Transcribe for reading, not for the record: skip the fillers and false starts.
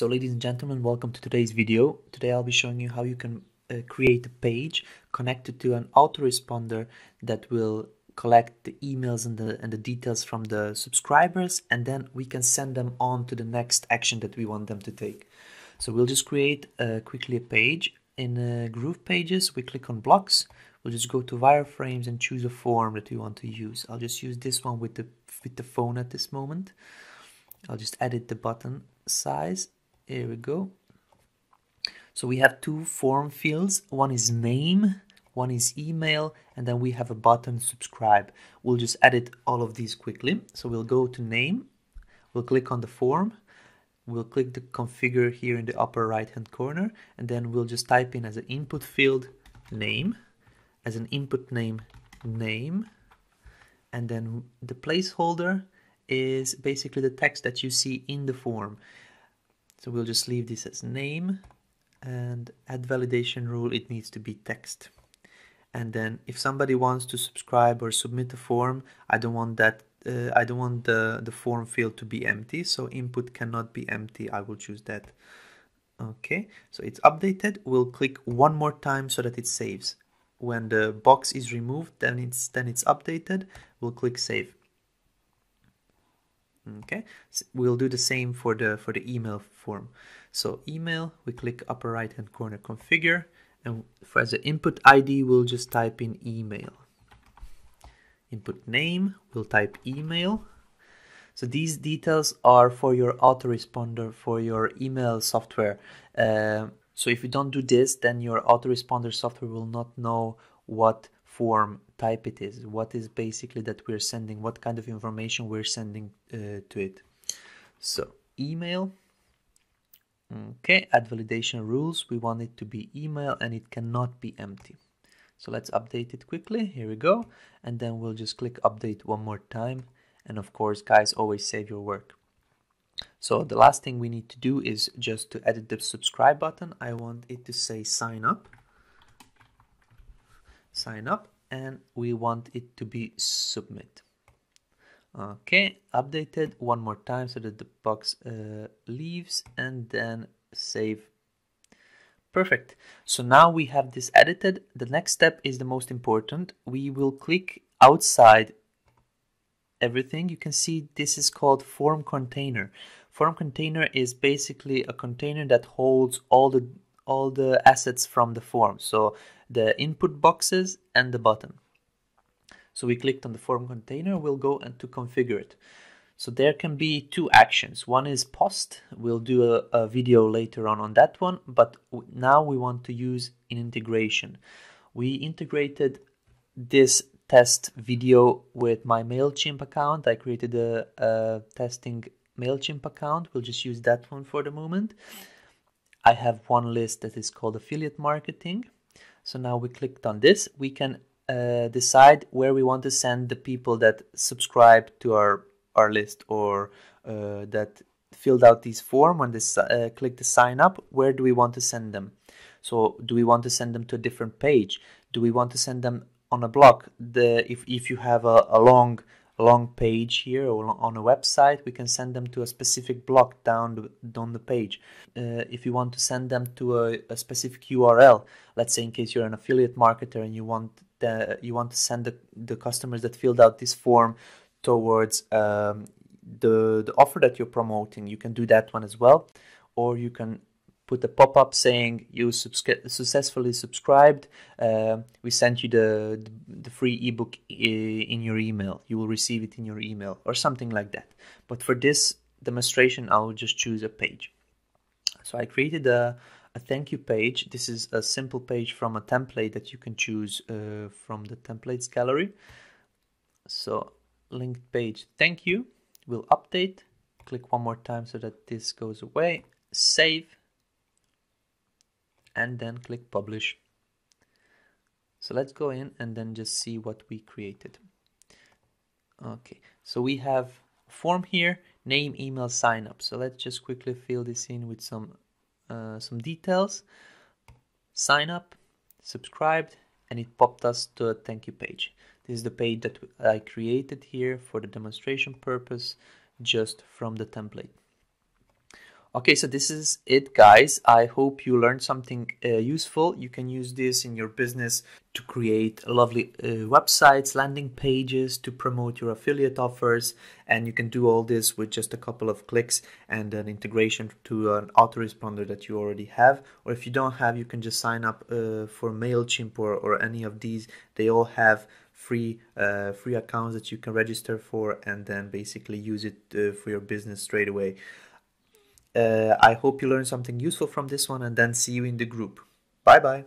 So ladies and gentlemen, welcome to today's video. Today I'll be showing you how you can create a page connected to an autoresponder that will collect the emails and the details from the subscribers, and then we can send them on to the next action that we want them to take. So we'll just create quickly a page. In GroovePages, we click on blocks. We'll just go to wireframes and choose a form that we want to use. I'll just use this one with the phone at this moment. I'll just edit the button size. Here we go. So we have two form fields. One is name, one is email, and then we have a button subscribe. We'll just edit all of these quickly. So we'll go to name, we'll click on the form, we'll click the configure here in the upper right hand corner, and then we'll just type in as an input field name, as an input name name, and then the placeholder is basically the text that you see in the form. So we'll just leave this as name, and at validation rule it needs to be text. And then if somebody wants to subscribe or submit a form, I don't want that I don't want the form field to be empty, so input cannot be empty. I will choose that. Okay, so it's updated. We'll click one more time so that it saves. When the box is removed, then it's updated. We'll click save. Okay, so we'll do the same for the email form. So email, we click upper right hand corner configure, and for as the input ID we'll just type in email. Input name, we'll type email. So these details are for your autoresponder, for your email software. So if you don't do this, then your autoresponder software will not know what form type it is, what is basically that we're sending, what kind of information we're sending to it. So email. Okay, at validation rules, we want it to be email and it cannot be empty. So let's update it quickly. Here we go. And then we'll just click update one more time. And of course, guys, always save your work. So the last thing we need to do is just to edit the subscribe button. I want it to say sign up, and we want it to be submit. Okay, updated one more time so that the box leaves, and then save. Perfect. So now we have this edited. The next step is the most important. We will click outside everything. You can see this is called form container. Form container is basically a container that holds all the assets from the form. So the input boxes and the button. So we clicked on the form container. We'll go and to configure it. So there can be two actions. One is post. We'll do a video later on that one, but now we want to use an integration. We integrated this test video with my MailChimp account. I created a testing MailChimp account. We'll just use that one for the moment. I have one list that is called affiliate marketing. So now we clicked on this. We can decide where we want to send the people that subscribe to our list or that filled out this form when they click the sign up. Where do we want to send them? So do we want to send them to a different page? Do we want to send them on a blog? If you have a long page here or on a website, we can send them to a specific blog down the page. If you want to send them to a specific URL, let's say in case you're an affiliate marketer and you want to send the customers that filled out this form towards the offer that you're promoting, you can do that one as well. Or you can put a pop-up saying you successfully subscribed, we sent you the free ebook in your email, you will receive it in your email, or something like that. But for this demonstration I'll just choose a page. So I created a thank you page. This is a simple page from a template that you can choose from the templates gallery. So linked page thank you. We'll update, click one more time so that this goes away, save, and then click publish. So let's go in and then just see what we created. Okay, so we have form here, name, email, sign up. So let's just quickly fill this in with some details. Sign up, subscribed, and it popped us to a thank you page. This is the page that I created here for the demonstration purpose, just from the template. Okay, so this is it, guys. I hope you learned something useful. You can use this in your business to create lovely websites, landing pages, to promote your affiliate offers, and you can do all this with just a couple of clicks and an integration to an autoresponder that you already have. Or if you don't have, you can just sign up for MailChimp or any of these. They all have free accounts that you can register for and then basically use it for your business straight away. I hope you learned something useful from this one, and then see you in the group. Bye bye.